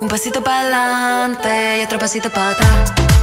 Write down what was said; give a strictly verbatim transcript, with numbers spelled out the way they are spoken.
Un pasito pa'lante y otro pasito para atrás.